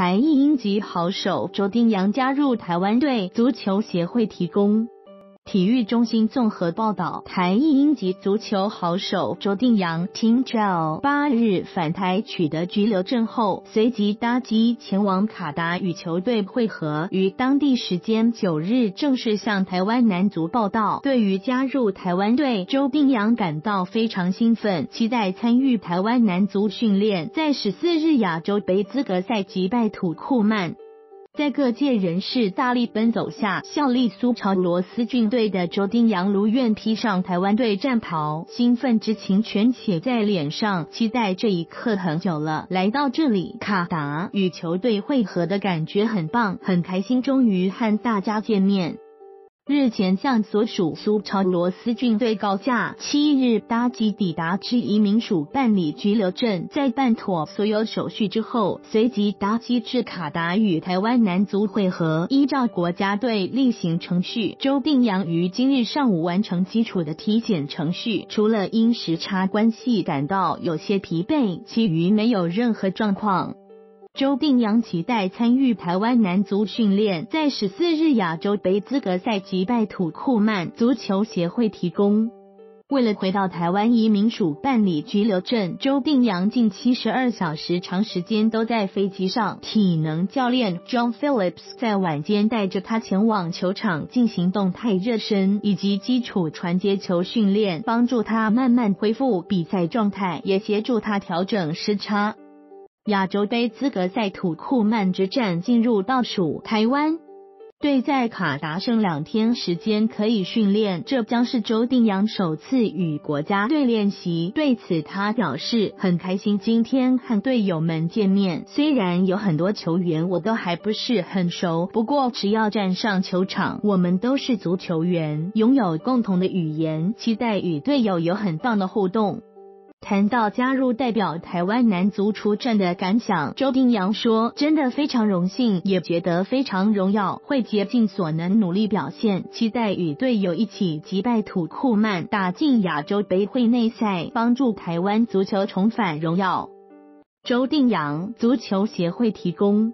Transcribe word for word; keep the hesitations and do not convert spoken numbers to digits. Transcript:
台一英籍好手周丁洋加入台湾队足球协会提供。 体育中心综合报道，台裔英籍足球好手周定洋 （Ting Chao） 八日返台取得居留证后，随即搭机前往卡达与球队会合，于当地时间九日正式向台湾男足报道。对于加入台湾队，周定洋感到非常兴奋，期待参与台湾男足训练。在十四日亚洲杯资格赛击败土库曼。 在各界人士大力奔走下，效力苏超罗斯郡队的周丁洋如愿披上台湾队战袍，兴奋之情全写在脸上，期待这一刻很久了。来到这里，卡达与球队会合的感觉很棒，很开心，终于和大家见面。 日前向所属苏超罗斯郡队告假， 七日搭机抵达之移民署办理居留证，在办妥所有手续之后，随即搭机至卡达与台湾男足会合。依照国家队例行程序，周定洋于今日上午完成基础的体检程序，除了因时差关系感到有些疲惫，其余没有任何状况。 周定洋期待参与台湾男足训练，在十四日亚洲杯资格赛击败土库曼。足球协会提供。为了回到台湾移民署办理居留证，周定洋近七十二小时长时间都在飞机上。体能教练 John Phillips 在晚间带着他前往球场进行动态热身以及基础传接球训练，帮助他慢慢恢复比赛状态，也协助他调整时差。 亚洲杯资格赛土库曼之战进入倒数，台湾队在卡达剩两天时间可以训练，这将是周定洋首次与国家队练习。对此，他表示很开心，今天和队友们见面。虽然有很多球员我都还不是很熟，不过只要站上球场，我们都是足球员，拥有共同的语言，期待与队友有很棒的互动。 谈到加入代表台湾男足出战的感想，周定洋说：“真的非常荣幸，也觉得非常荣耀，会竭尽所能努力表现，期待与队友一起击败土库曼，打进亚洲杯会内赛，帮助台湾足球重返荣耀。”周定洋，足球协会提供。